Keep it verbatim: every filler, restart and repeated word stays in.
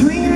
Sweet.